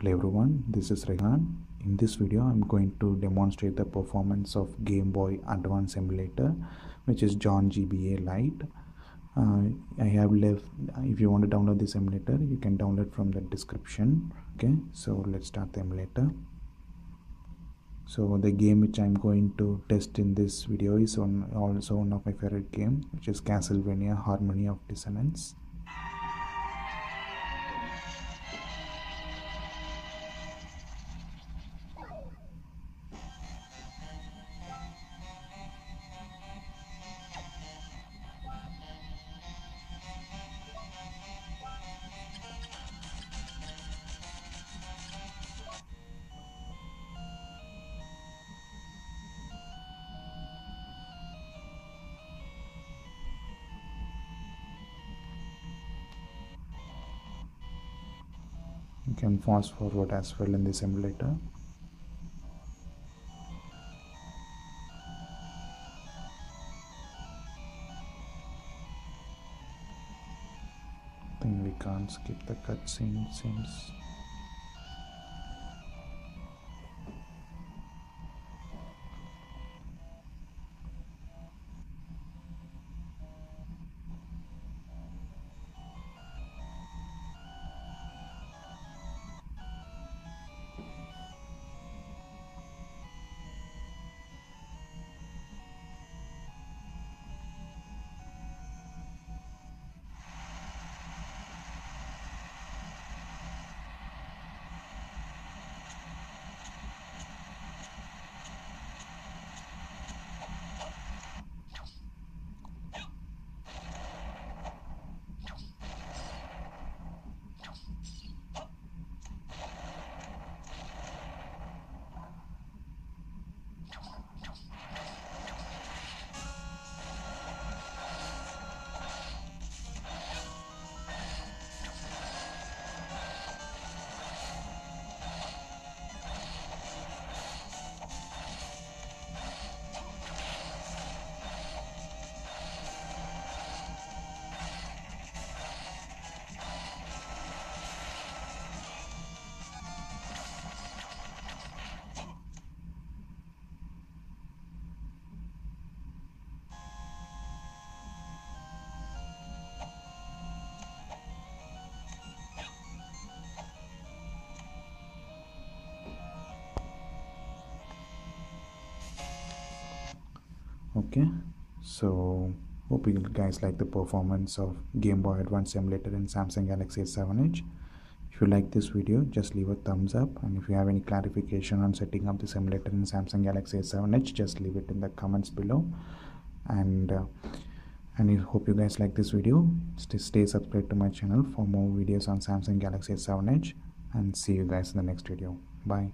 Hello everyone, this is Rehan. In this video I'm going to demonstrate the performance of Game Boy Advance emulator, which is John GBA Lite. I have left, if you want to download this emulator you can download from the description. Okay, so let's start the emulator. So the game which I'm going to test in this video is also one of my favorite game, which is Castlevania Harmony of Dissonance. You can fast forward as well in this emulator. I think we can't skip the cutscene, seems. Okay, so hope you guys like the performance of Game Boy Advance emulator in Samsung Galaxy S7 Edge. If you like this video, just leave a thumbs up, and if you have any clarification on setting up this emulator in Samsung Galaxy S7 Edge, just leave it in the comments below. And I hope you guys like this video. Stay subscribed to my channel for more videos on Samsung Galaxy S7 Edge, and see you guys in the next video. Bye.